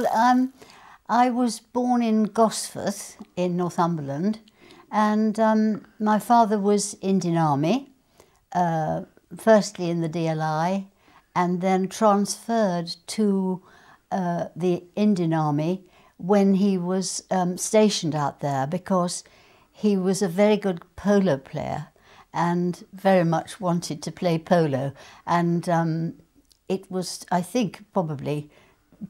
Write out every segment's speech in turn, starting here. Well, I was born in Gosforth in Northumberland, and my father was Indian Army, firstly in the DLI, and then transferred to the Indian Army when he was stationed out there, because he was a very good polo player and very much wanted to play polo. And it was, I think, probably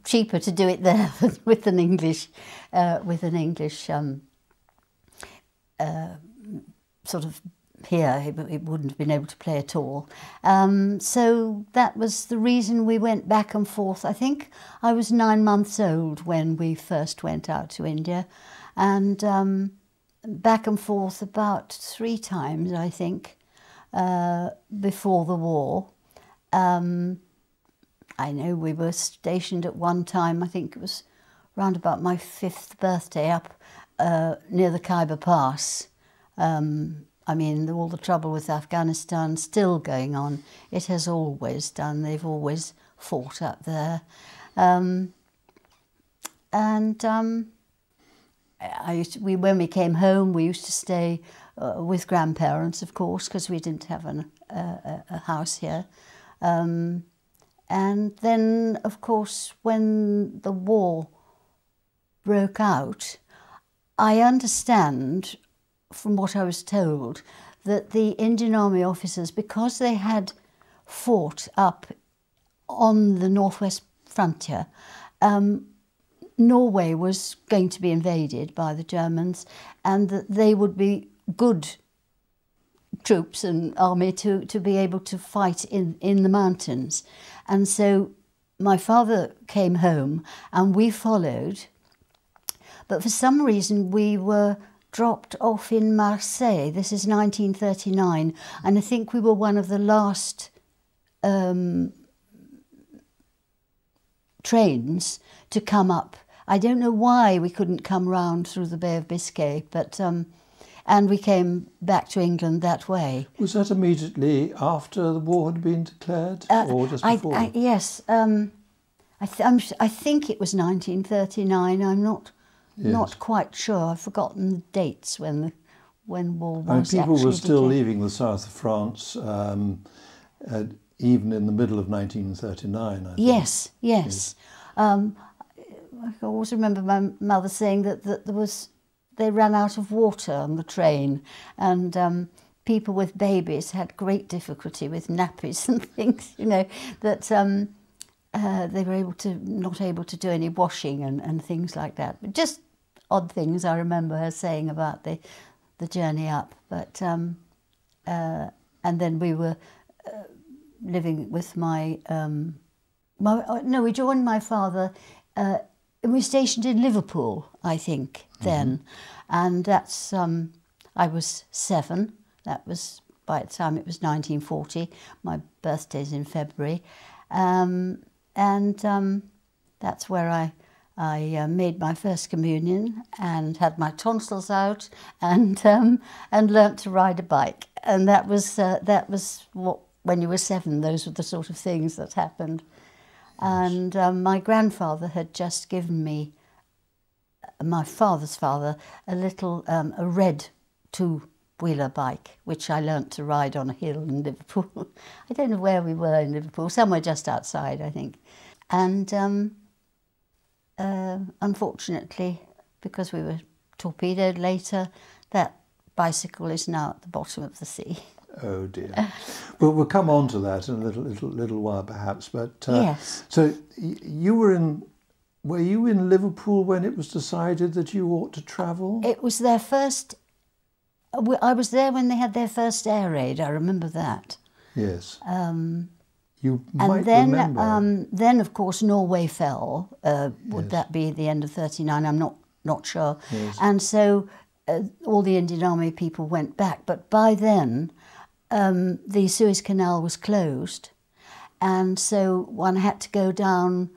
cheaper to do it there than with an English sort of here. It wouldn't have been able to play at all. So that was the reason we went back and forth. I think I was 9 months old when we first went out to India, and back and forth about 3 times, I think, before the war. I know we were stationed at one time, I think it was round about my 5th birthday, up near the Khyber Pass. I mean, all the trouble with Afghanistan still going on. It has always done. They've always fought up there. When we came home, we used to stay with grandparents, of course, because we didn't have a house here. And then, of course, when the war broke out, I understand from what I was told that the Indian Army officers, because they had fought up on the northwest frontier, Norway was going to be invaded by the Germans, and that they would be good troops and army to be able to fight in the mountains. And so my father came home and we followed, but for some reason we were dropped off in Marseille. This is 1939, and I think we were one of the last trains to come up. I don't know why we couldn't come round through the Bay of Biscay, but and we came back to England that way. Was that immediately after the war had been declared, or just before? Yes, I think it was 1939. I'm not. Yes. Not quite sure. I've forgotten the dates when war was. And people were still leaving the south of France, even in the middle of 1939. I think. Yes. I always remember my mother saying that they ran out of water on the train, and people with babies had great difficulty with nappies and things. You know that. They were not able to do any washing and things like that. But just odd things I remember her saying about the journey up. But and then we were living with my we joined my father, and we stationed in Liverpool, I think, mm-hmm. then, and that's I was 7. That was by the time it was 1940. My birthday's in February. That's where I made my first communion and had my tonsils out, and learnt to ride a bike. And that was what, when you were 7, those were the sort of things that happened. And my grandfather had just given me, my father's father, a little a red 2-wheeler bike, which I learnt to ride on a hill in Liverpool. I don't know where we were in Liverpool, somewhere just outside, I think. And unfortunately, because we were torpedoed later, that bicycle is now at the bottom of the sea. Oh dear. Well, we'll come on to that in a little while, perhaps. But yes. So you were in. Were you in Liverpool when it was decided that you ought to travel? It was their first. I was there when they had their first air raid. I remember that. Yes. You might and then, remember. Then of course Norway fell. Would yes. that be at the end of 39? I'm not sure. Yes. And so all the Indian Army people went back. But by then, the Suez Canal was closed, and so one had to go down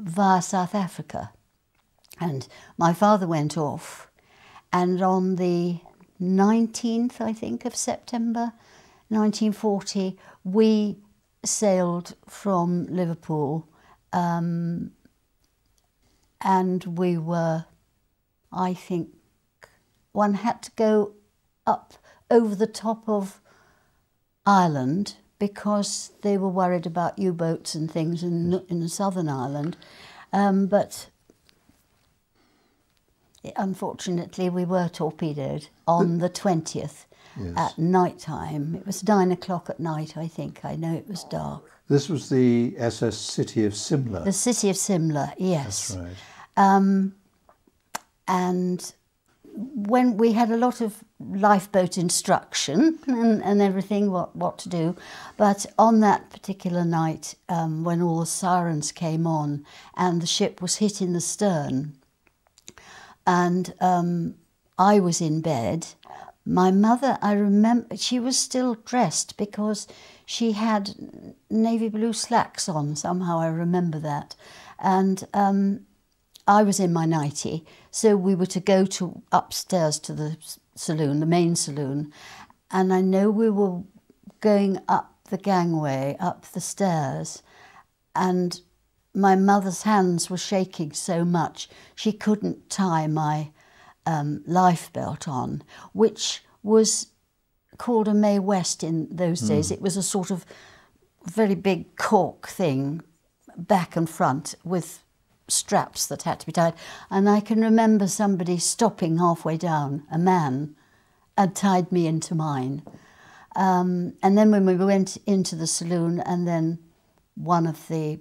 via South Africa. And my father went off, and on the 19th, I think, of September 1940, we sailed from Liverpool And we were, I think, one had to go up over the top of Ireland because they were worried about U-boats and things in Southern Ireland. But unfortunately, we were torpedoed on the 20th at night time. It was 9 o'clock at night, I think. I know it was dark. This was the SS City of Simla. The City of Simla, yes. That's right. And when we had a lot of lifeboat instruction and everything, what to do. But on that particular night, when all the sirens came on and the ship was hit in the stern, and I was in bed. My mother, I remember, she was still dressed because she had navy blue slacks on. Somehow I remember that. And I was in my nightie. So we were to go to upstairs to the saloon, the main saloon. And I know we were going up the gangway, up the stairs. And my mother's hands were shaking so much she couldn't tie my lifebelt on, which was called a May West in those days. It was a sort of very big cork thing back and front with straps that had to be tied. And I can remember somebody stopping halfway down, a man, and tied me into mine. And then when we went into the saloon, and then one of the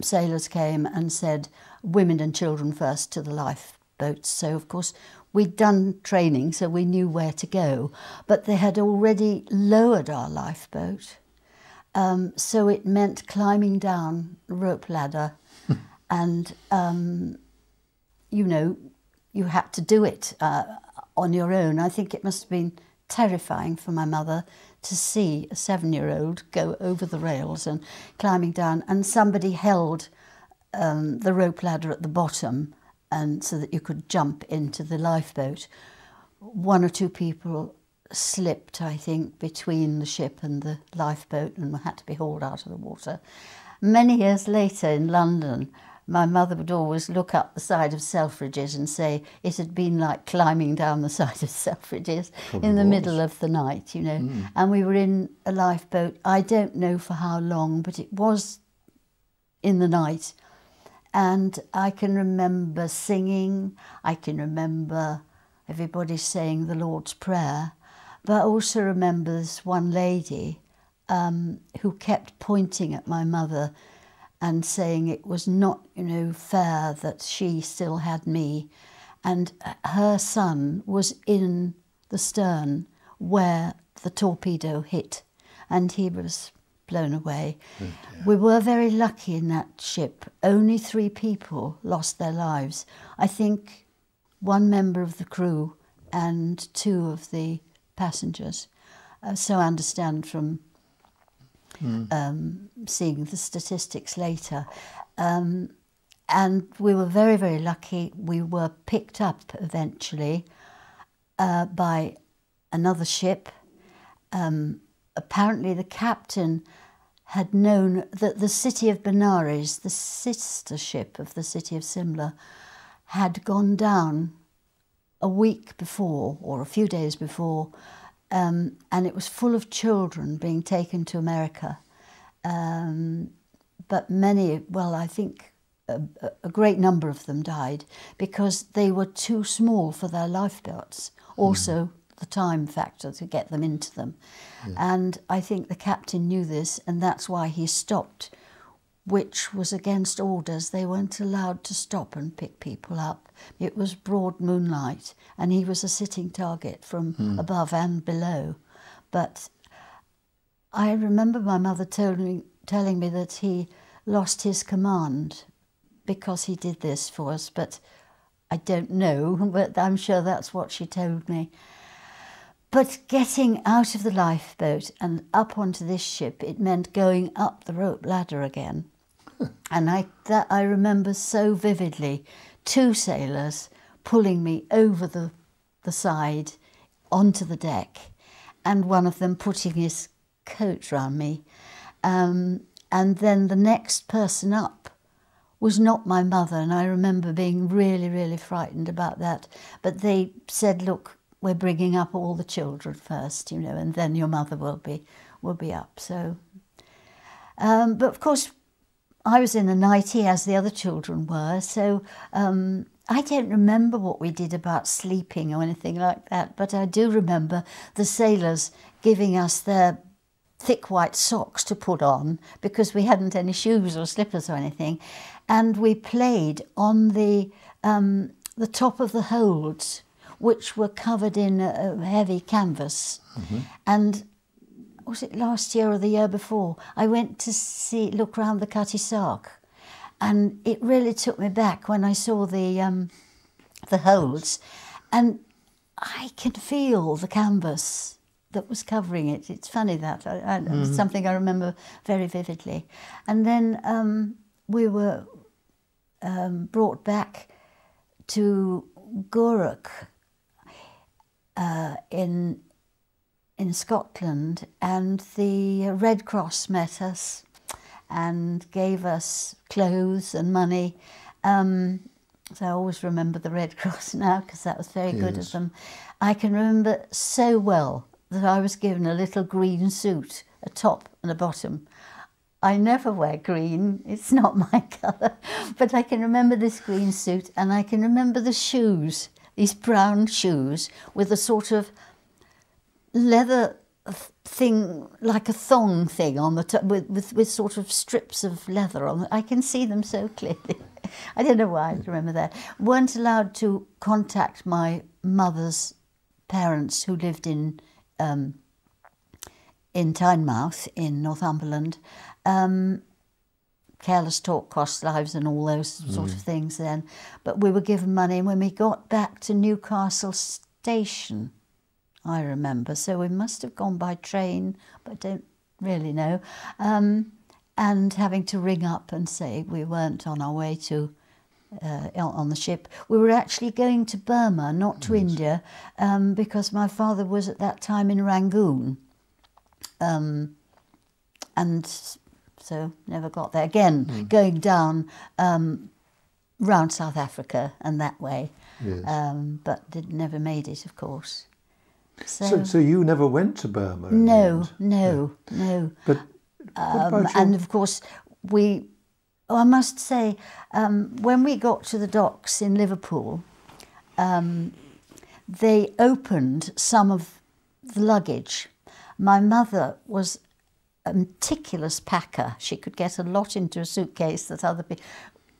sailors came and said, women and children first to the lifeboats. So, of course, we'd done training, so we knew where to go. But they had already lowered our lifeboat. So it meant climbing down a rope ladder. And, you know, you had to do it on your own. I think it must have been terrifying for my mother to see a 7-year-old go over the rails and climbing down, and somebody held the rope ladder at the bottom and so that you could jump into the lifeboat. One or two people slipped, I think, between the ship and the lifeboat and had to be hauled out of the water. Many years later in London, my mother would always look up the side of Selfridges and say it had been like climbing down the side of Selfridges. Probably in the middle of the night, you know. And we were in a lifeboat, I don't know for how long, but it was in the night. And I can remember singing, I can remember everybody saying the Lord's Prayer, but I also remember this one lady who kept pointing at my mother and saying it was not, you know, fair that she still had me. And her son was in the stern where the torpedo hit, and he was blown away. We were very lucky in that ship. Only 3 people lost their lives. I think 1 member of the crew and 2 of the passengers. So I understand from seeing the statistics later. And we were very, very lucky. We were picked up eventually by another ship. Apparently the captain had known that the City of Benares, the sister ship of the City of Simla, had gone down a week before or a few days before. And it was full of children being taken to America. But many, well, I think a great number of them died because they were too small for their lifeboats. Also the time factor to get them into them. And I think the captain knew this, and that's why he stopped, which was against orders. They weren't allowed to stop and pick people up. It was broad moonlight, and he was a sitting target from above and below. But I remember my mother telling me that he lost his command because he did this for us, but I don't know, but I'm sure that's what she told me. But getting out of the lifeboat and up onto this ship, it meant going up the rope ladder again. And I remember so vividly 2 sailors pulling me over the side onto the deck, and one of them putting his coat round me. And then the next person up was not my mother, and I remember being really, really frightened about that. But they said, look, we're bringing up all the children first, you know, and then your mother will be up. So, but of course, I was in a nightie as the other children were, so I don't remember what we did about sleeping or anything like that, but I do remember the sailors giving us their thick white socks to put on because we hadn't any shoes or slippers or anything, and we played on the top of the holds, which were covered in a heavy canvas. Mm-hmm. And was it last year or the year before, I went to look round the Cutty Sark, and it really took me back when I saw the holds, and I could feel the canvas that was covering it. It's funny that, mm-hmm. It's something I remember very vividly. And then we were brought back to Gorak in Scotland, and the Red Cross met us and gave us clothes and money. So I always remember the Red Cross now, because that was very good of them. I can remember so well that I was given a little green suit, a top and a bottom. I never wear green, it's not my colour, but I can remember this green suit, and I can remember the shoes, these brown shoes with a sort of leather thing, like a thong thing on the top, with sort of strips of leather on. I can see them so clearly. I don't know why I remember that. Weren't allowed to contact my mother's parents, who lived in Tynemouth in Northumberland. Careless talk costs lives and all those sort of things then. But we were given money, and when we got back to Newcastle station, I remember, so we must have gone by train, but don't really know, and having to ring up and say we weren't on our way to, on the ship. We were actually going to Burma, not to India, because my father was at that time in Rangoon, and so never got there again, going down round South Africa and that way, but never made it, of course. So you never went to Burma? No. But and of course we, I must say, when we got to the docks in Liverpool, they opened some of the luggage. My mother was a meticulous packer. She could get a lot into a suitcase that other people,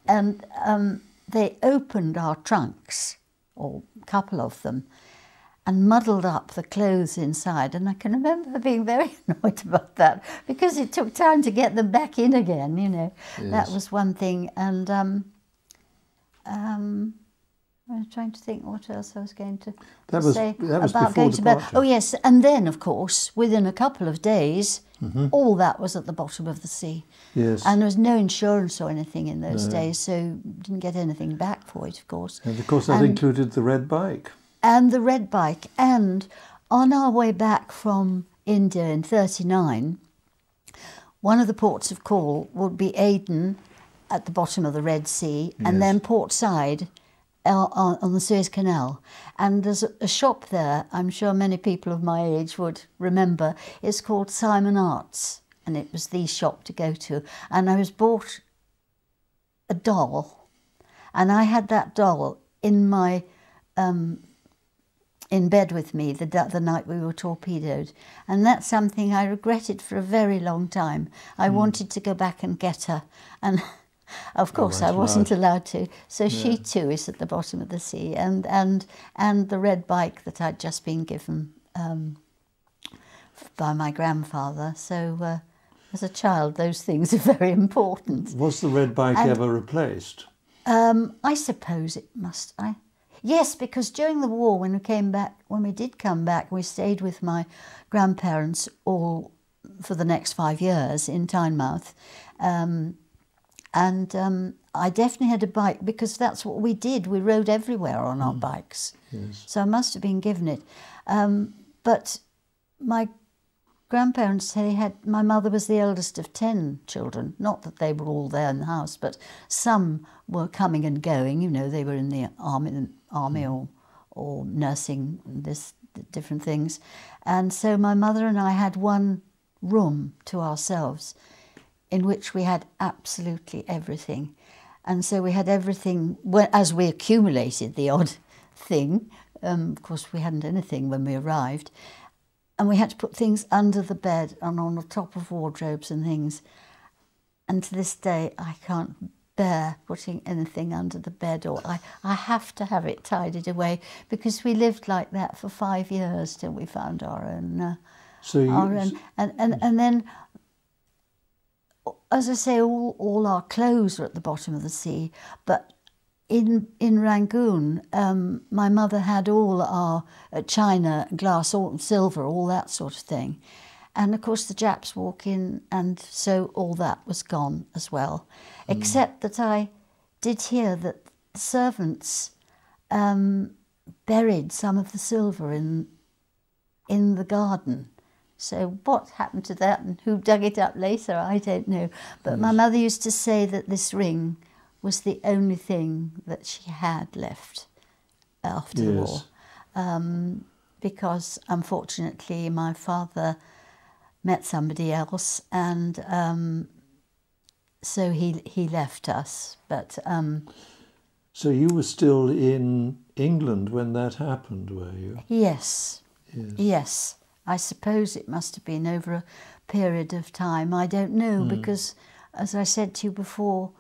and they opened our trunks, or a couple of them, and muddled up the clothes inside. And I can remember being very annoyed about that, because it took time to get them back in again, you know. Yes. That was one thing. And I was trying to think what else I was going to say about going to Burma. Oh, yes. And then, of course, within a couple of days, all that was at the bottom of the sea. Yes. And there was no insurance or anything in those days, so you didn't get anything back for it, of course. And, of course, that included the red bike. And the red bike. And on our way back from India in 1939, one of the ports of call would be Aden at the bottom of the Red Sea, and then Port Said on the Suez Canal. And there's a shop there, I'm sure many people of my age would remember. It's called Simon Arts, and it was the shop to go to. And I was bought a doll, and I had that doll in my... in bed with me the night we were torpedoed. And that's something I regretted for a very long time. I wanted to go back and get her. And of course I wasn't allowed to. So she too is at the bottom of the sea. And the red bike that I'd just been given by my grandfather. So as a child, those things are very important. Was the red bike ever replaced? I suppose it must. Yes, because during the war, when we came back, when we did come back, we stayed with my grandparents all for the next 5 years in Tynemouth, and I definitely had a bike, because that's what we did. We rode everywhere on our bikes, so I must have been given it. But my grandparents, they had, my mother was the eldest of 10 children, not that they were all there in the house, but some were coming and going, you know, they were in the army or nursing, this different things. And so my mother and I had one room to ourselves in which we had absolutely everything. And so we had everything, well, as we accumulated the odd thing, of course we hadn't anything when we arrived, and we had to put things under the bed and on the top of wardrobes and things. And to this day, I can't bear putting anything under the bed, or I have to have it tidied away, because we lived like that for 5 years till we found our own. And then, as I say, all our clothes were at the bottom of the sea. But in Rangoon, my mother had all our china, glass, all, silver, all that sort of thing. And of course the Japs walk in, and so all that was gone as well. Mm. Except that I did hear that the servants buried some of the silver in the garden. So what happened to that and who dug it up later, I don't know. But my mother used to say that this ring was the only thing that she had left after the war. Because unfortunately my father met somebody else, and so he left us. But so you were still in England when that happened, were you? Yes, yes. Yes. I suppose it must have been over a period of time. I don't know, because as I said to you before,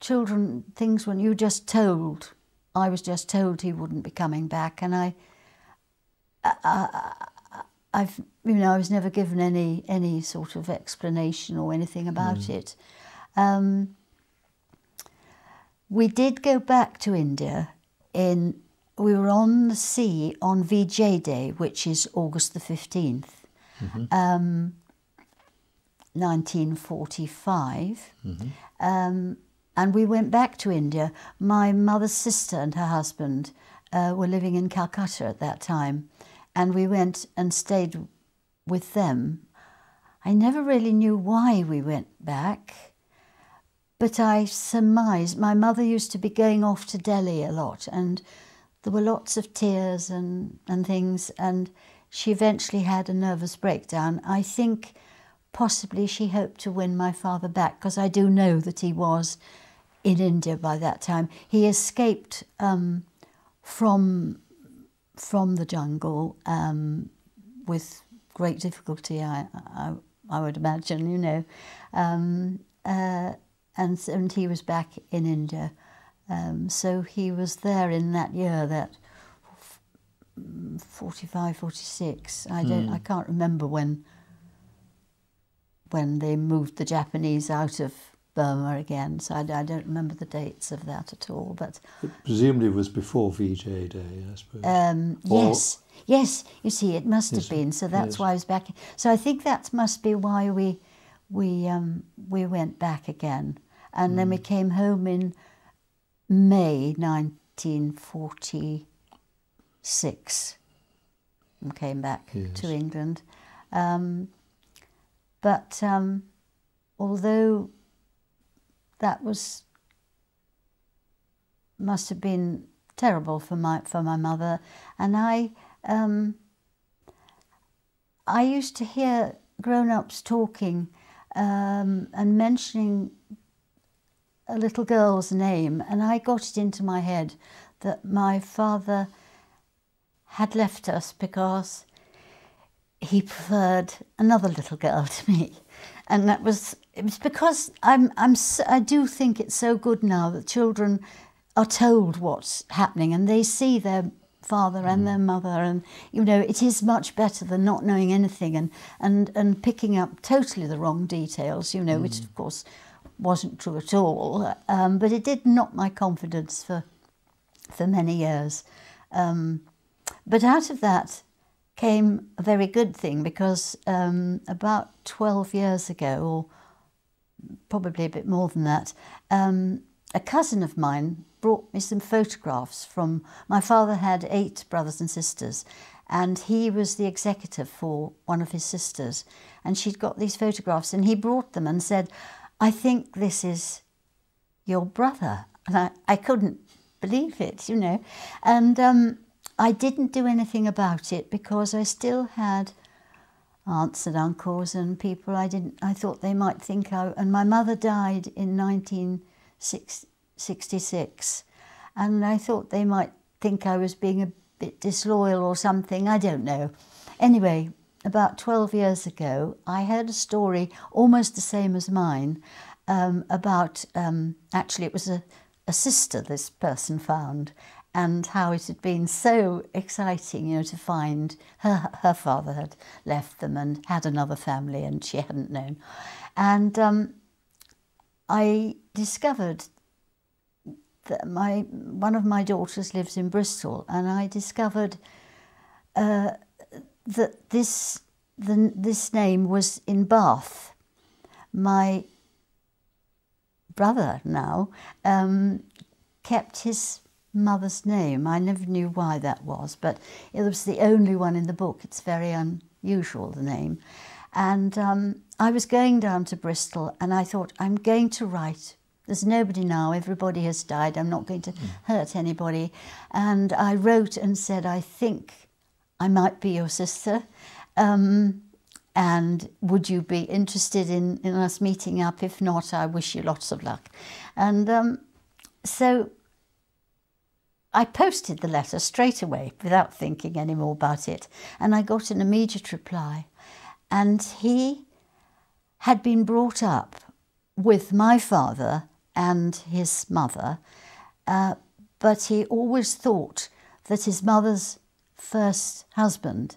children, things when you just told, I was just told he wouldn't be coming back, and I've, you know, I was never given any sort of explanation or anything about it. We did go back to India in, we were on the sea on Vijay Day, which is August the 15th, 1945. And we went back to India. My mother's sister and her husband were living in Calcutta at that time. And we went and stayed with them. I never really knew why we went back, but I surmised my mother used to be going off to Delhi a lot, and there were lots of tears and things, and she eventually had a nervous breakdown. I think possibly she hoped to win my father back, because I do know that he was in India by that time. He escaped from the jungle with great difficulty, I would imagine, you know. And he was back in India. So he was there in that year, that 45, 46. I can't remember when they moved the Japanese out of Burma again, so I don't remember the dates of that at all. But it presumably was before Vijay Day, I suppose. Yes. You see, it must have been. So that's why I was back. So I think that must be why we went back again, and then we came home in May 1946, and came back to England. But although that must have been terrible for my mother, and I used to hear grown-ups talking and mentioning a little girl's name, and I got it into my head that my father had left us because he preferred another little girl to me. And that was, it was because I do think it's so good now that children are told what's happening, and they see their father and their mother, and, you know, it is much better than not knowing anything and picking up totally the wrong details, you know, which of course wasn't true at all. But it did knock my confidence for many years. But out of that came a very good thing, because about 12 years ago, or probably a bit more than that, a cousin of mine brought me some photographs from, my father had 8 brothers and sisters, and he was the executor for one of his sisters, and she'd got these photographs, and he brought them and said, I think this is your brother. And I couldn't believe it, you know. And I didn't do anything about it because I still had aunts and uncles and people I thought they might think and my mother died in 1966, and I thought they might think I was being a bit disloyal or something, I don't know. Anyway, about 12 years ago, I heard a story almost the same as mine about, actually it was a sister this person found, and how it had been so exciting, you know, to find her father had left them and had another family and she hadn't known. And I discovered that one of my daughters lives in Bristol, and I discovered that this name was in Bath. My brother now kept his mother's name. I never knew why that was, but it was the only one in the book. It's very unusual, the name. And I was going down to Bristol and I thought, I'm going to write. There's nobody now, everybody has died, I'm not going to hurt anybody. And I wrote and said, I think I might be your sister. And would you be interested in us meeting up? If not, I wish you lots of luck. And so I posted the letter straight away without thinking any more about it, and I got an immediate reply. And he had been brought up with my father and his mother, but he always thought that his mother's first husband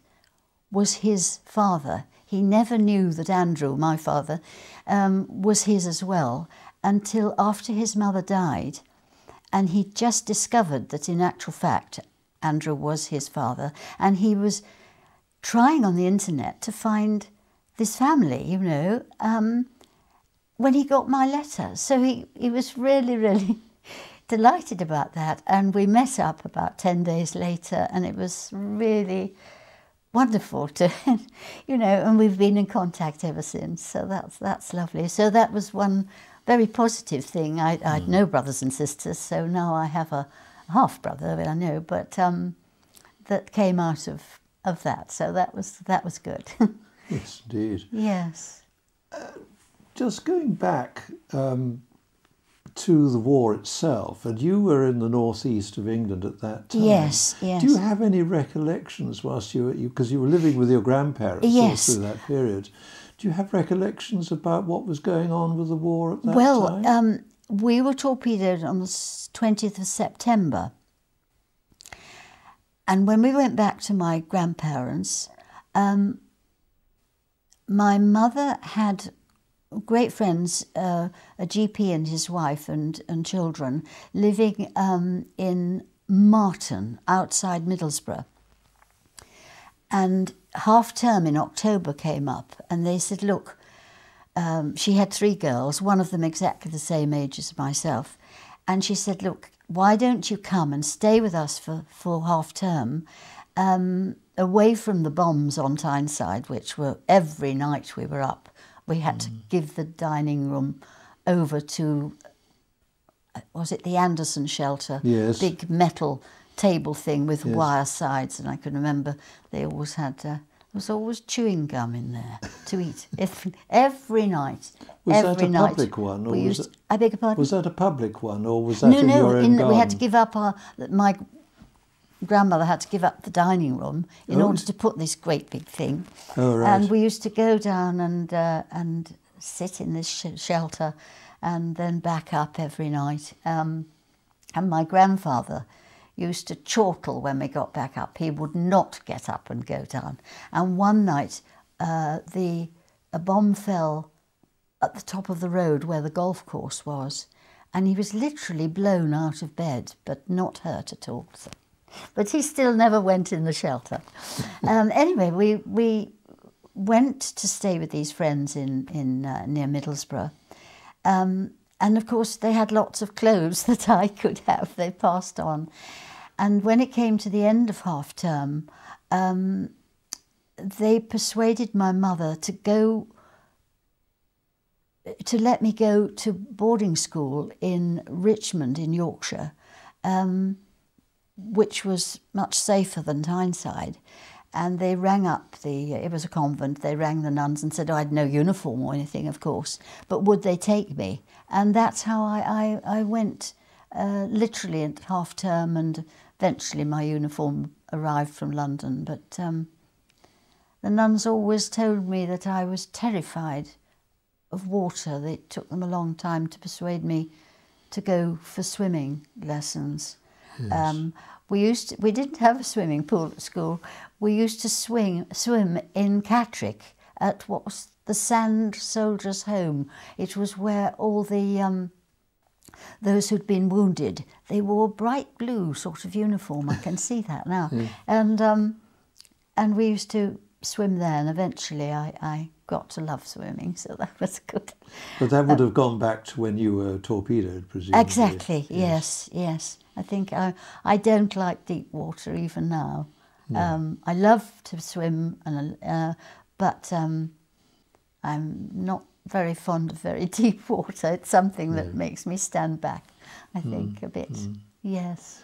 was his father. He never knew that Andrew, my father, was his as well, until after his mother died. And he just discovered that in actual fact, Andrew was his father. And he was trying on the internet to find this family, you know, when he got my letter. So he was really, really delighted about that. And we met up about 10 days later, and it was really wonderful to, you know, and we've been in contact ever since. So that's lovely. So that was one very positive thing. I'd no brothers and sisters, so now I have a half-brother, I know, but that came out of that, so that was good. Yes, indeed. Yes. Just going back to the war itself, and you were in the northeast of England at that time. Yes, yes. Do you have any recollections whilst you were, because you were living with your grandparents all through that period, do you have recollections about what was going on with the war at that time? Well, we were torpedoed on the 20th of September. And when we went back to my grandparents, my mother had great friends, a GP and his wife and children, living in Marton, outside Middlesbrough. And half-term in October came up, and they said, look, she had three girls, one of them exactly the same age as myself, and she said, look, why don't you come and stay with us for half-term, away from the bombs on Tyneside, which were every night we were up. We had to give the dining room over to, was it the Anderson shelter? Yes. Big metal table thing with wire sides, and I can remember they always had, there was always chewing gum in there to eat, every night. Was every that a night. Public one? Or was used, I beg your pardon? Was that a public one, or was that in your own garden? No, we had to give up my grandmother had to give up the dining room in order to put this great big thing. Oh, right. And we used to go down and sit in this shelter and then back up every night. And my grandfather used to chortle when we got back up. He would not get up and go down. And one night, a bomb fell at the top of the road where the golf course was, and he was literally blown out of bed, but not hurt at all. So. But he still never went in the shelter. Anyway, we went to stay with these friends in near Middlesbrough. And of course, they had lots of clothes that I could have. They passed on. And when it came to the end of half-term, they persuaded my mother to go, to let me go to boarding school in Richmond in Yorkshire, which was much safer than Tyneside. And they rang up the, it was a convent, they rang the nuns and said I'd no uniform or anything, of course, but would they take me? And that's how I went, literally at half term, and eventually my uniform arrived from London. But the nuns always told me that I was terrified of water. It took them a long time to persuade me to go for swimming lessons. Yes. We didn't have a swimming pool at school. We used to swim in Catrick at what was the Soldiers' Home. It was where all the those who'd been wounded, they wore bright blue sort of uniform. I can see that now. Mm. And we used to swim there, and eventually I got to love swimming, so that was good. But that would have gone back to when you were torpedoed, presumably. Exactly, yes, yes. I think I don't like deep water even now. No. I love to swim, and but I'm not very fond of very deep water. It's something that makes me stand back, I think, a bit. Yes.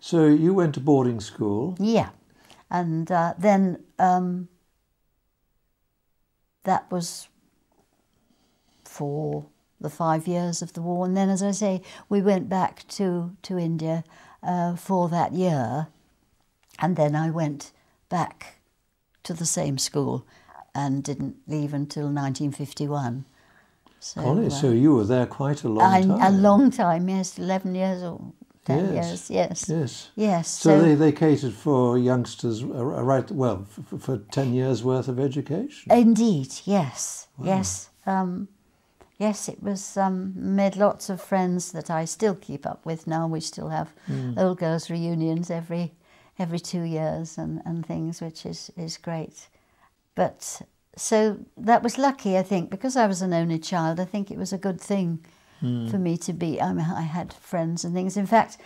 So you went to boarding school. Yeah. And then that was for the 5 years of the war. And then, as I say, we went back to India for that year. And then I went back to the same school and didn't leave until 1951. So, so you were there quite a long time. A long time, yes, 11 years or 10 years, yes. So, they catered for youngsters, for 10 years' worth of education? Indeed, yes, yes. Yes, it was, made lots of friends that I still keep up with now. We still have old girls' reunions every 2 years and things, which is great. But so that was lucky, I think, because I was an only child. I think it was a good thing for me to be. I mean, I had friends and things. In fact,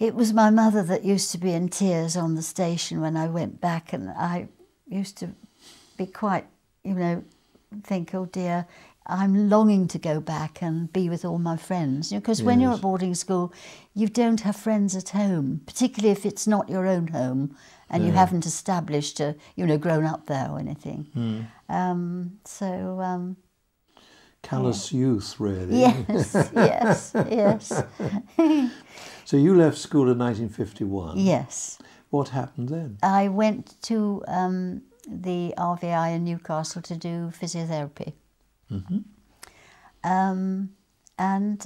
it was my mother that used to be in tears on the station when I went back, and I used to be quite, you know, think, oh dear, I'm longing to go back and be with all my friends. Because when you're at boarding school, you don't have friends at home, particularly if it's not your own home and you haven't established, grown up there or anything. Callous youth, really. Yes, yes, yes. So you left school in 1951. Yes. What happened then? I went to the RVI in Newcastle to do physiotherapy. And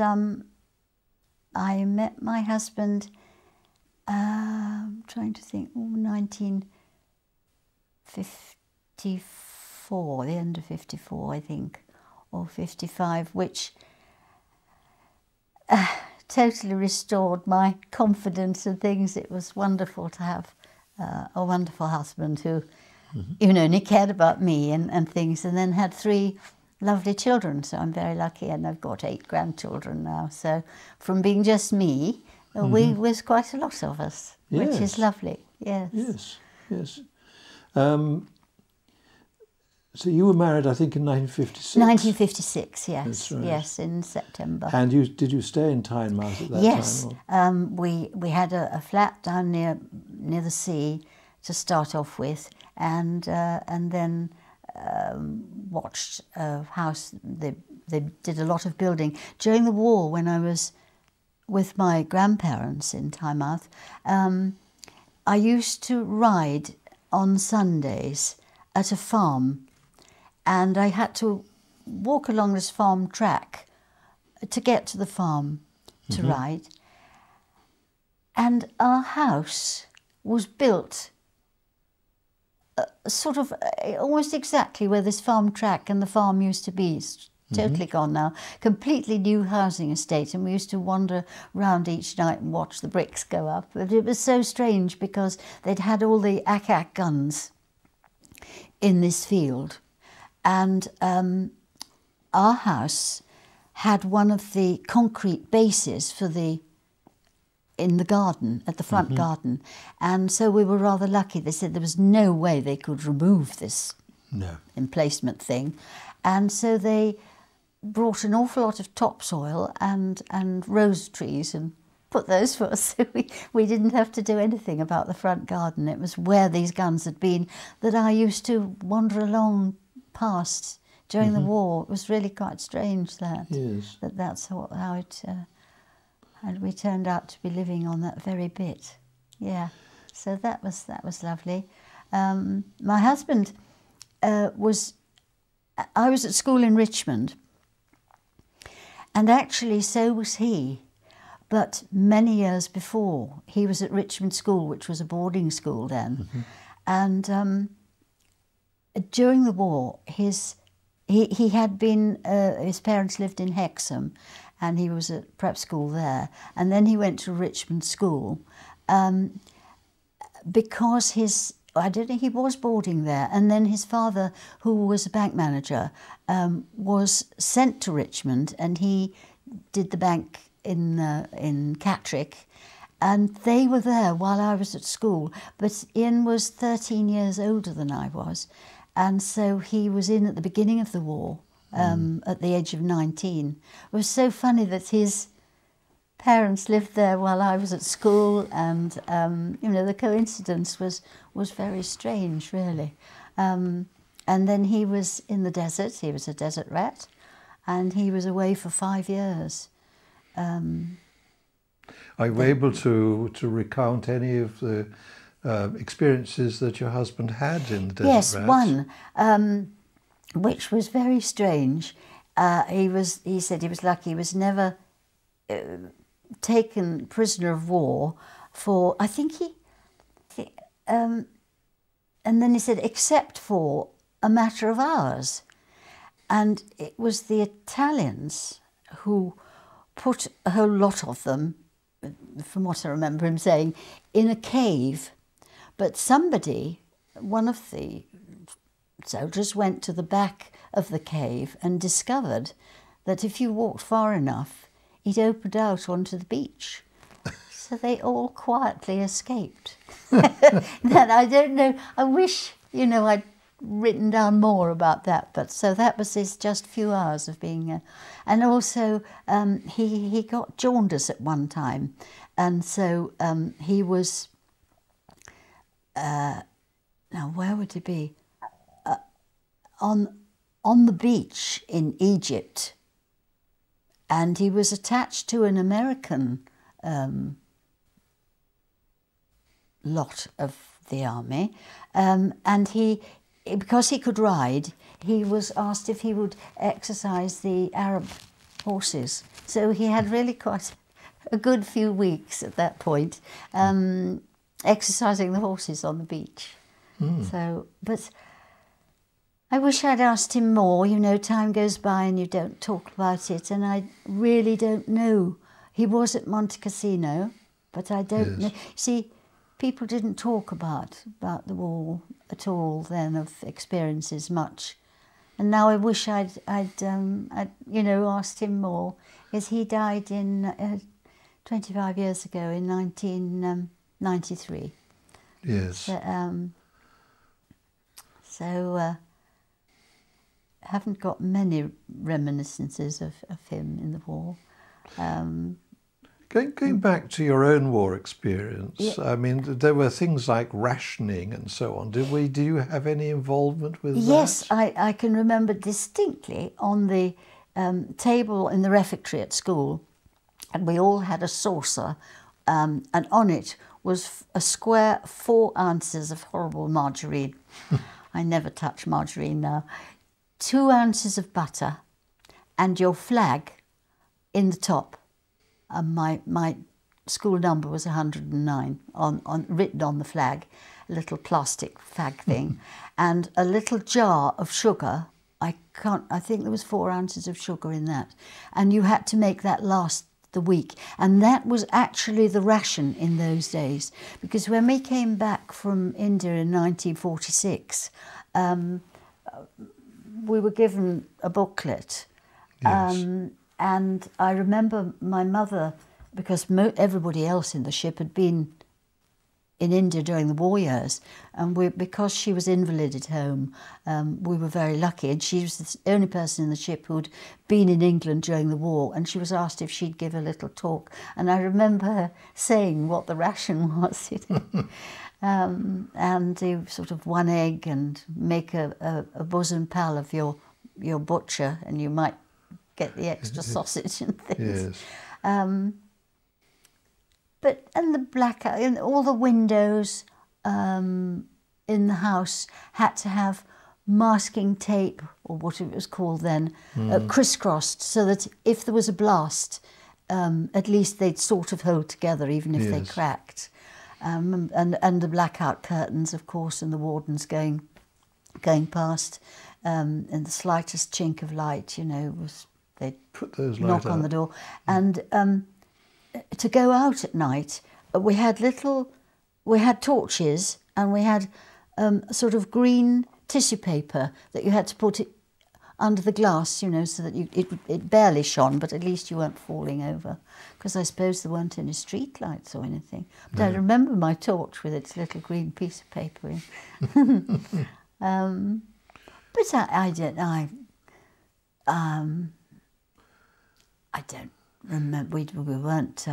I met my husband, I'm trying to think, 1954, the end of 54, I think, or 55, which totally restored my confidence in things. It was wonderful to have a wonderful husband who, you know, and he cared about me and things, and then had three lovely children, so I'm very lucky, and I've got 8 grandchildren now. So from being just me, we was quite a lot of us, which is lovely. Yes. Yes. Yes. So you were married, I think, in 1956. 1956. Yes. That's right. Yes, in September. And you did stay in Tynemouth at that time? Yes. We had a flat down near the sea to start off with, and then. Watched a house. They did a lot of building during the war. When I was with my grandparents in Tynemouth, I used to ride on Sundays at a farm, and I had to walk along this farm track to get to the farm to ride. And our house was built sort of almost exactly where this farm track and the farm used to be. It's totally gone now. Completely new housing estate, and we used to wander round each night and watch the bricks go up. But it was so strange because they'd had all the AK guns in this field, and our house had one of the concrete bases for the in the garden, at the front garden. And so we were rather lucky. They said there was no way they could remove this emplacement thing. And so they brought an awful lot of topsoil and rose trees and put those for us, so we didn't have to do anything about the front garden. It was where these guns had been that I used to wander along past during the war. It was really quite strange that, that's what, how it... and we turned out to be living on that very bit. Yeah, so that was lovely. My husband was... I was at school in Richmond, and actually so was he. But many years before, he was at Richmond School, which was a boarding school then. And during the war, he had been, his parents lived in Hexham, and he was at prep school there. And then he went to Richmond School because his, I don't know, he was boarding there. And then his father, who was a bank manager, was sent to Richmond, and he did the bank in Catrick, and they were there while I was at school. But Ian was 13 years older than I was, and so he was in at the beginning of the war, at the age of 19. It was so funny that his parents lived there while I was at school, and you know, the coincidence was very strange, really. And then he was in the desert. He was a desert rat, and he was away for 5 years. Are you able to recount any of the experiences that your husband had in the desert? Yes, rats? One, which was very strange. He said he was lucky. He was never taken prisoner of war for, I think and then he said, except for a matter of hours. And it was the Italians who put a whole lot of them, from what I remember him saying, in a cave. But somebody, one of the soldiers, went to the back of the cave and discovered that if you walked far enough, it opened out onto the beach. So they all quietly escaped. Then I don't know, I wish, you know, I'd written down more about that, but so that was his just few hours of being and also he got jaundice at one time, and so he was now where would he be, on the beach in Egypt, and he was attached to an American lot of the army, and he, because he could ride, he was asked if he would exercise the Arab horses. So he had really quite a good few weeks at that point, exercising the horses on the beach. So, but I wish I'd asked him more. You know, time goes by and you don't talk about it, and I really don't know. He was at Monte Cassino, but I don't know. See, people didn't talk about the war at all then, of experiences much, and now I wish I'd you know, asked him more, because he died in 25 years ago in 1993. Yes. So, haven't got many reminiscences of him in the war. Going back to your own war experience, I mean, there were things like rationing and so on. Do you have any involvement with that? Yes, I can remember distinctly on the table in the refectory at school, and we all had a saucer, and on it was a square 4 ounces of horrible margarine. I never touch margarine now. 2 ounces of butter, and your flag in the top. And my school number was 109, written on the flag, a little plastic flag thing, and a little jar of sugar. I think there was 4 ounces of sugar in that, and you had to make that last the week. And that was actually the ration in those days, because when we came back from India in 1946, we were given a booklet. And I remember my mother because everybody else in the ship had been in India during the war years, and because she was invalided home, we were very lucky, and she was the only person in the ship who'd been in England during the war, and she was asked if she'd give a little talk, and I remember her saying what the ration was, you know. And you sort of one egg and make a bosom pal of your butcher, and you might get the extra sausage and things. Yes. And the blackout, and all the windows in the house had to have masking tape, or what it was called then, crisscrossed, so that if there was a blast, at least they'd sort of hold together, even if they cracked. And the blackout curtains, of course, and the wardens going past, and the slightest chink of light, you know, they'd put those knock on the door. And to go out at night, we had torches, and we had sort of green tissue paper that you had to put it under the glass, you know, so that it barely shone, but at least you weren't falling over, because I suppose there weren't any street lights or anything. But I remember my torch with its little green piece of paper in. But I don't remember. We weren't.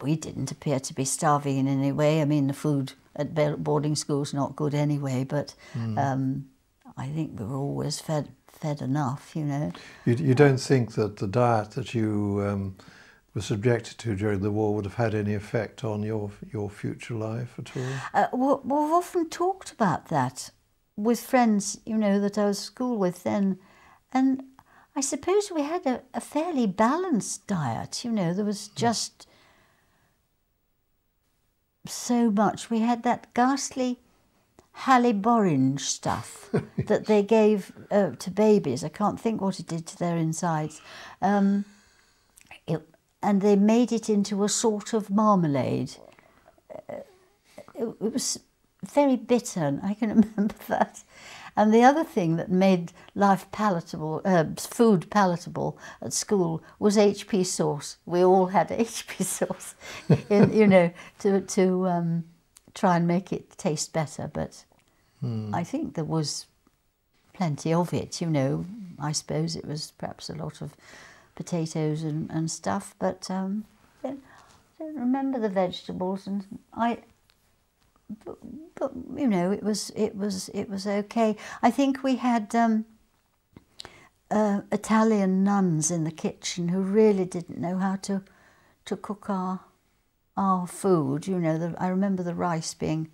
We didn't appear to be starving in any way. I mean, the food at boarding school's not good anyway. But I think we were always fed enough, you know. You don't think that the diet that you were subjected to during the war would have had any effect on your future life at all? We've often talked about that with friends, you know, that I was at school with then, and I suppose we had a fairly balanced diet, you know. There was just so much. We had that ghastly Halliburine stuff that they gave to babies. I can't think what it did to their insides. And they made it into a sort of marmalade. It was very bitter, and I can remember that. And the other thing that made life palatable, food palatable at school, was HP sauce. We all had HP sauce, you know, to try and make it taste better. But I think there was plenty of it, you know. I suppose it was perhaps a lot of potatoes and stuff, but I don't remember the vegetables, and but you know, it was okay. I think we had Italian nuns in the kitchen who really didn't know how to cook our food, you know. I remember the rice being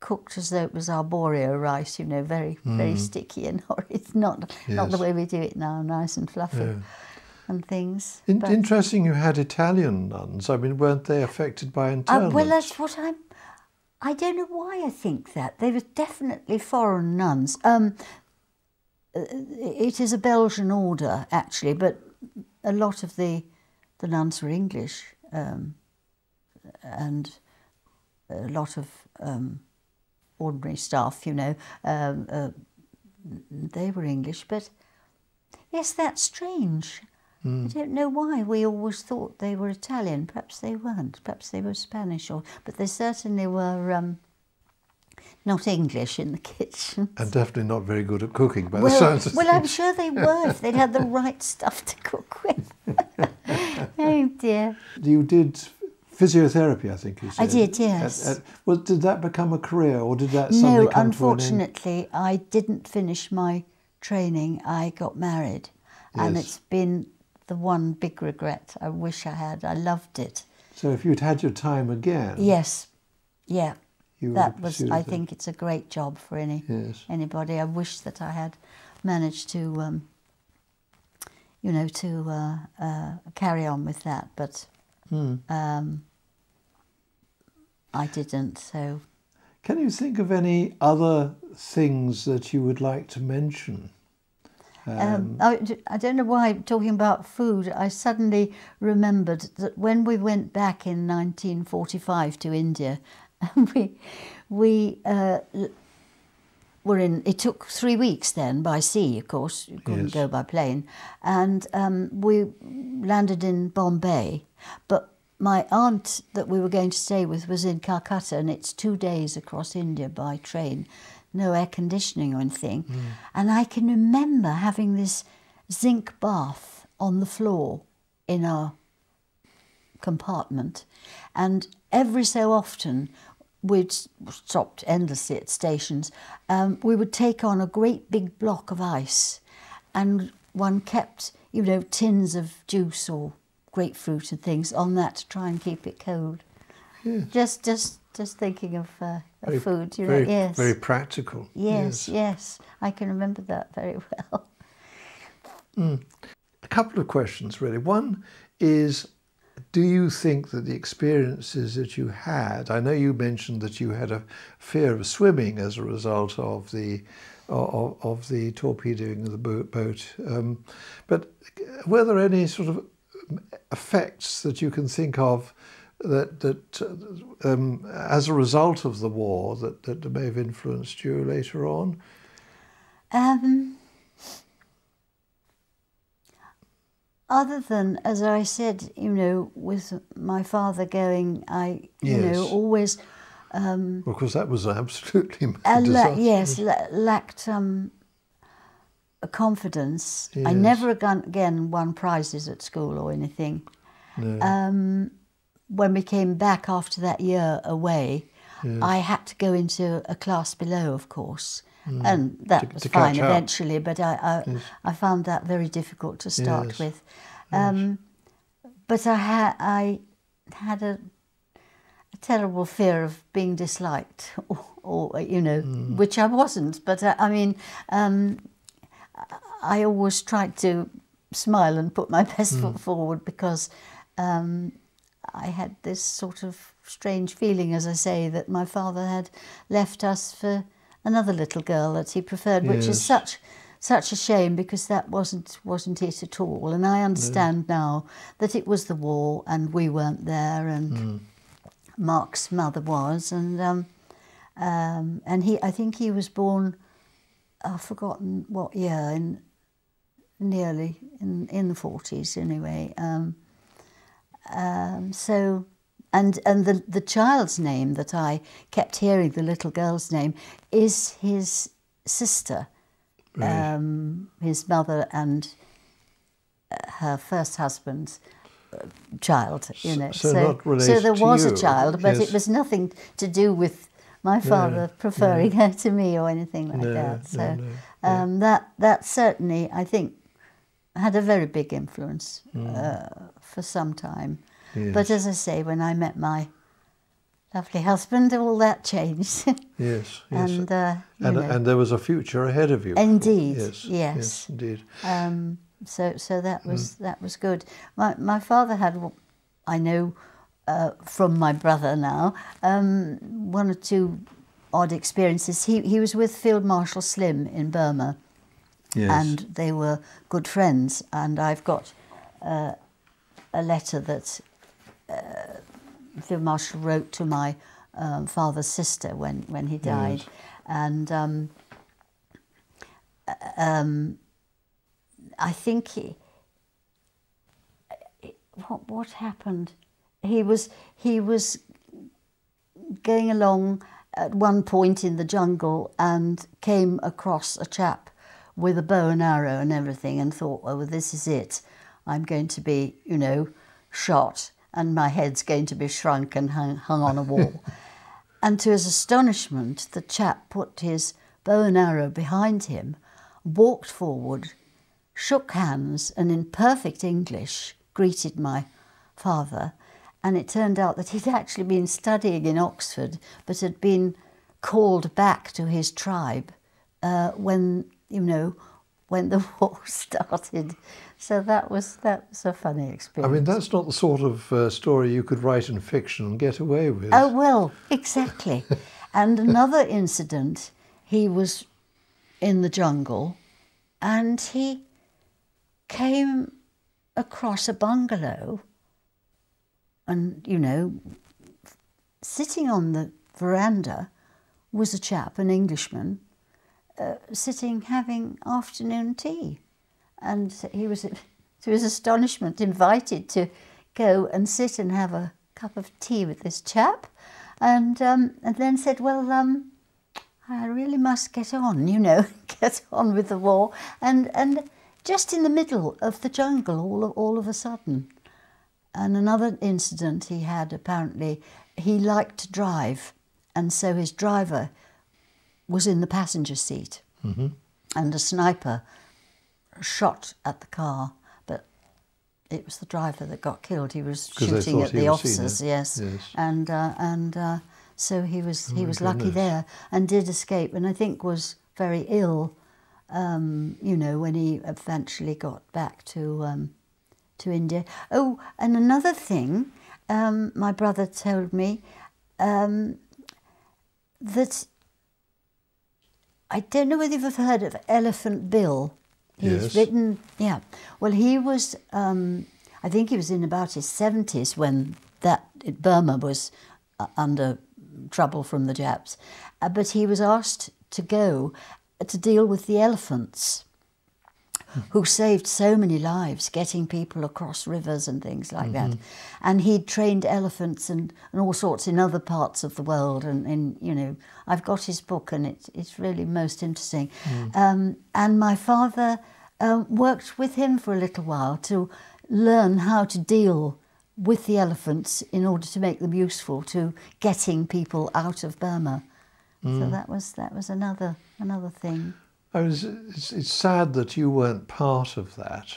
cooked as though it was arborio rice, you know, very very sticky and horrid. Not the way we do it now, nice and fluffy and things. Interesting, you had Italian nuns. I mean, weren't they affected by internment? Well, that's what I don't know why I think that. They were definitely foreign nuns. It is a Belgian order, actually, but a lot of the nuns were English. And a lot of ordinary staff, you know, they were English. But yes, that's strange. I don't know why we always thought they were Italian. Perhaps they weren't. Perhaps they were Spanish, but they certainly were not English in the kitchen. And definitely not very good at cooking, by the sounds of things. I'm sure they were if they'd had the right stuff to cook with. Oh dear. You did physiotherapy, I think you said. I did, yes. Well, did that become a career, or did that suddenly come to an end? No, unfortunately, I didn't finish my training. I got married, and it's been the one big regret. I wish I had. I loved it. So if you'd had your time again... Yes, yeah. That was, I think, it's a great job for anybody. I wish that I had managed to, you know, to carry on with that, but... I didn't, so... Can you think of any other things that you would like to mention? I don't know why, talking about food, I suddenly remembered that when we went back in 1945 to India, we were in, it took 3 weeks then by sea, of course, you couldn't go by plane, and we landed in Bombay, but my aunt that we were going to stay with was in Calcutta, and it's 2 days across India by train, no air conditioning or anything, and I can remember having this zinc bath on the floor in our compartment, and every so often we'd stopped endlessly at stations, we would take on a great big block of ice, and one kept, you know, tins of juice or grapefruit and things on that to try and keep it cold. Yes. Just thinking of very, food, you know. Very, very practical. Yes, yes, I can remember that very well. A couple of questions really. One is, do you think that the experiences that you had, I know you mentioned that you had a fear of swimming as a result of the torpedoing of the boat, but were there any sort of effects that you can think of that, as a result of the war that, may have influenced you later on? Other than, as I said, you know, with my father going, I, you know, always... of course, that was absolutely my disaster. Yes, lacked confidence. Yes. I never again won prizes at school or anything. No. When we came back after that year away, I had to go into a class below, of course. And that was fine eventually, but I found that very difficult to start with. But I had a terrible fear of being disliked, or you know, which I wasn't. But I mean, I always tried to smile and put my best foot forward, because I had this sort of strange feeling, as I say, that my father had left us for another little girl that he preferred, which is such a shame, because that wasn't it at all. And I understand now that it was the war and we weren't there, and Mark's mother was, and he, I think he was born, I've forgotten what year, in nearly in the 40s anyway. So. And the child's name that I kept hearing, the little girl's name, is his sister, his mother and her first husband's child. You know, so there was a child, but it was nothing to do with my father preferring her to me or anything like that. So that certainly, I think, had a very big influence for some time. Yes. But as I say, when I met my lovely husband, all that changed. Yes, yes. And there was a future ahead of you. Indeed, yes, yes, yes, indeed. So that was that was good. My father had, I know, from my brother now, one or two odd experiences. He was with Field Marshal Slim in Burma, and they were good friends. And I've got a letter that Field Marshal wrote to my father's sister when he died, and I think what happened? He was going along at one point in the jungle and came across a chap with a bow and arrow and everything, and thought, oh, well, this is it. I'm going to be, you know, shot, and my head's going to be shrunk and hung on a wall. And to his astonishment, the chap put his bow and arrow behind him, walked forward, shook hands, and in perfect English greeted my father. And it turned out that he'd actually been studying in Oxford, but had been called back to his tribe when, you know, when the war started. So that was a funny experience. I mean, that's not the sort of story you could write in fiction and get away with. Oh, well, exactly. And another incident, he was in the jungle and he came across a bungalow and, you know, sitting on the veranda was a chap, an Englishman, sitting having afternoon tea, and he was, to his astonishment, invited to go and sit and have a cup of tea with this chap, and then said, well, I really must get on, you know, get on with the war, and just in the middle of the jungle all of a sudden. And another incident he had, apparently, he liked to drive, and so his driver was in the passenger seat, mm-hmm. and a sniper shot at the car, but it was the driver that got killed. He was shooting at the officers, yes. And so he was lucky there and did escape, and I think was very ill, you know, when he eventually got back to India. Oh, and another thing, my brother told me that, I don't know whether you've heard of Elephant Bill. He's written, yeah. Well, he was, I think he was in about his 70s when that Burma was under trouble from the Japs, but he was asked to go to deal with the elephants, who saved so many lives, getting people across rivers and things like mm-hmm. that. And he'd trained elephants and all sorts in other parts of the world. And you know, I've got his book and it's really most interesting. Mm. And my father worked with him for a little while to learn how to deal with the elephants in order to make them useful to getting people out of Burma. Mm. So that was another thing. It's sad that you weren't part of that.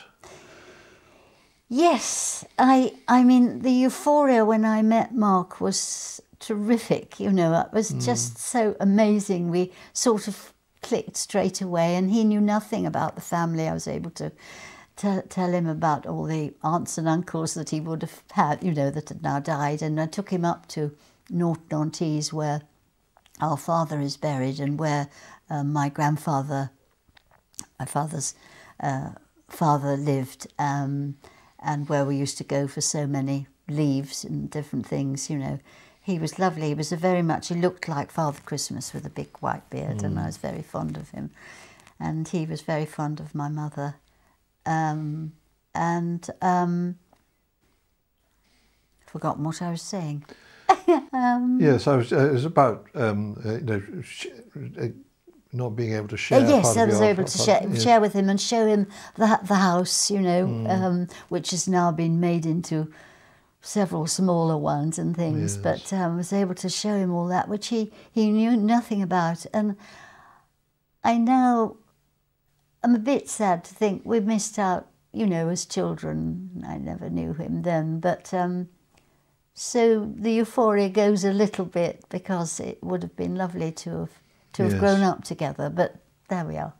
Yes, I mean, the euphoria when I met Mark was terrific, you know, it was just so amazing. We sort of clicked straight away, and he knew nothing about the family. I was able to tell him about all the aunts and uncles that he would have had, you know, that had now died, and I took him up to Norton-on-Tees where our father is buried and where my grandfather, my father's father, lived, and where we used to go for so many leaves and different things, you know. He was lovely. He was he looked like Father Christmas with a big white beard, and I was very fond of him. And he was very fond of my mother. Forgotten what I was saying. Yes, I was about you know, not being able to share. Yes, I was able to share with him and show him the house, you know, which has now been made into several smaller ones and things. Yes. But I was able to show him all that, which he knew nothing about. And I now am a bit sad to think we missed out, you know, as children. I never knew him then, but... so the euphoria goes a little bit, because it would have been lovely to have grown up together, but there we are.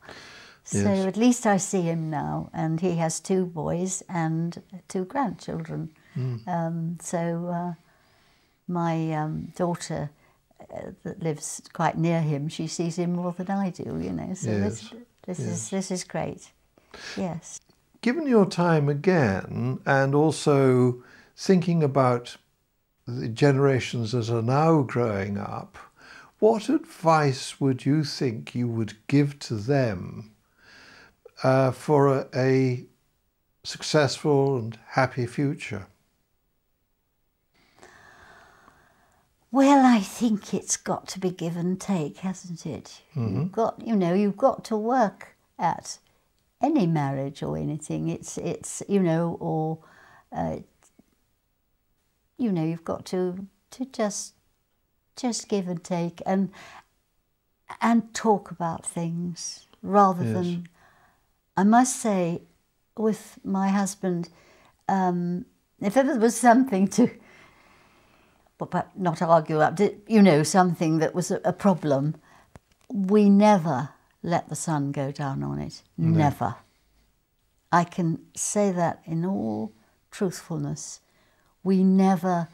So at least I see him now, and he has 2 boys and 2 grandchildren. My daughter that lives quite near him, she sees him more than I do, you know, so this is great, yes. Given your time again, and also thinking about the generations that are now growing up, what advice would you think you would give to them for a successful and happy future? Well, I think it's got to be give and take, hasn't it? Mm-hmm. You've got to work at any marriage or anything. It's you know, or you know, you've got to just give and take, and talk about things rather than. I must say, with my husband, if ever there was something to, well, but not argue up, you know, something that was a problem, we never let the sun go down on it. No. Never. I can say that in all truthfulness. We never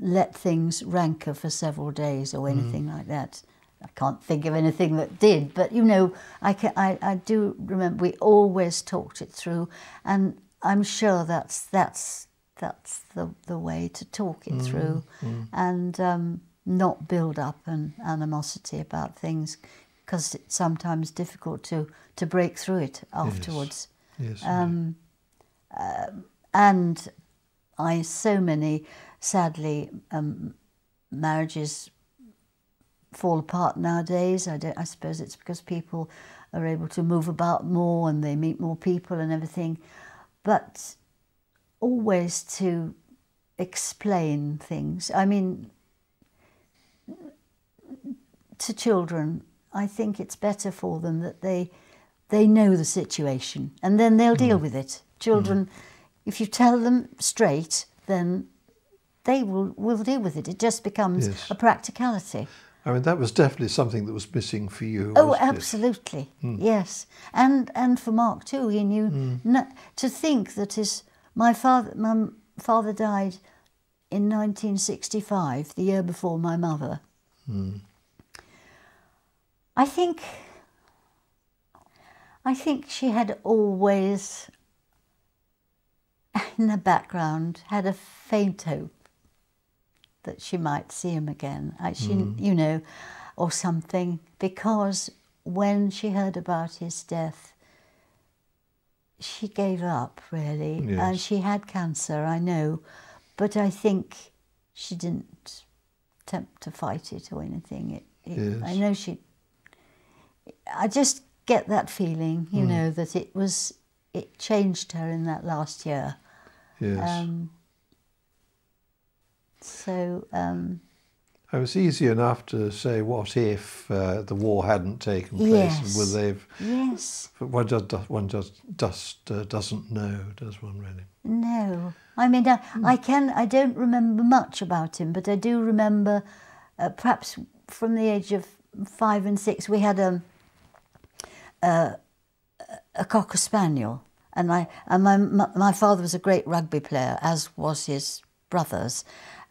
let things rancour for several days or anything like that. I can't think of anything that did, but, you know, I do remember we always talked it through, and I'm sure that's the way to talk it through and not build up an animosity about things. because it's sometimes difficult to break through it afterwards. Yes. Yes, and so many, sadly, marriages fall apart nowadays. I suppose it's because people are able to move about more and they meet more people and everything. But always to explain things. I mean, to children, I think it's better for them that they know the situation and then they'll deal with it. Children, if you tell them straight, then they will deal with it. It just becomes a practicality. I mean, that was definitely something that was missing for you. Oh, absolutely, yes. And for Mark too, he knew. To think that my father died in 1965, the year before my mother. I think she had always, in the background, had a faint hope that she might see him again, you know, or something, because when she heard about his death, she gave up, really. Yes. And she had cancer, I know, but I think she didn't attempt to fight it or anything. Yes. I know I just get that feeling, you know, that it changed her in that last year. Yes. It was easy enough to say, what if the war hadn't taken place? Yes. Would they've? Yes. But one just doesn't know, does one really? No. I mean, I don't remember much about him, but I do remember, perhaps from the age of 5 and 6, we had a cocker spaniel, and my father was a great rugby player, as was his brothers.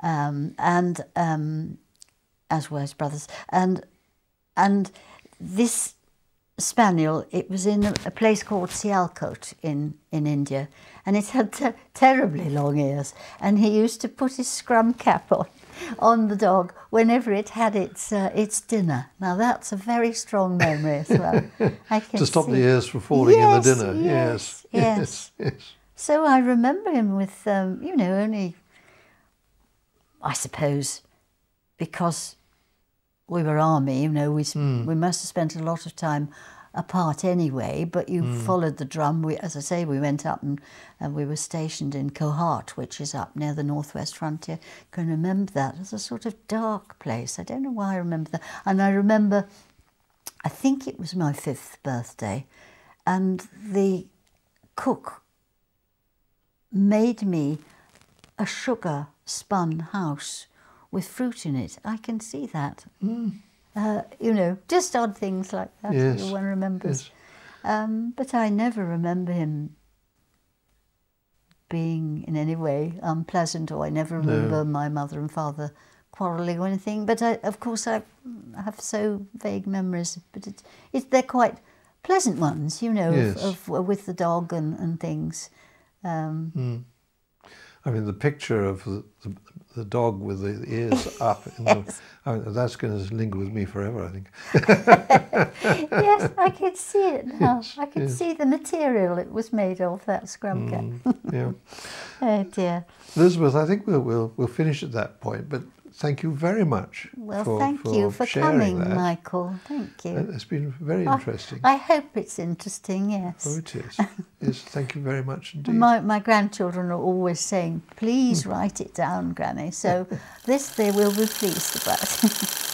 And this spaniel, it was in a place called Sialkot in India, and it had terribly long ears, and he used to put his scrum cap on the dog whenever it had its dinner. Now that's a very strong memory as well. To stop the ears from falling in the dinner. Yes, yes, yes, yes. So I remember him with, you know, only, I suppose, because we were army, you know, we must have spent a lot of time apart anyway, but you followed the drum. As I say, we went up and we were stationed in Kohat, which is up near the northwest frontier. I can remember that. It was a sort of dark place. I don't know why I remember that. And I remember, I think it was my 5th birthday, and the cook made me a sugar spun house with fruit in it. I can see that. You know, just odd things like that, yes, that one remembers. Yes. But I never remember him being in any way unpleasant, or I never remember my mother and father quarrelling or anything. But of course I have so vague memories, but they're quite pleasant ones, you know, yes, of with the dog and things. I mean, the picture of the dog with the ears up, in yes, that's going to linger with me forever, I think. Yes, I could see it now. Yes, I could see the material it was made of, that scrum cap. Yeah. Oh dear. Elizabeth, I think we'll finish at that point, but thank you very much. Well, thank you for coming, Michael. Thank you. It's been very interesting. I hope it's interesting, yes. Oh, it is. Yes, thank you very much indeed. My grandchildren are always saying, please write it down, Granny. So this they will be pleased about.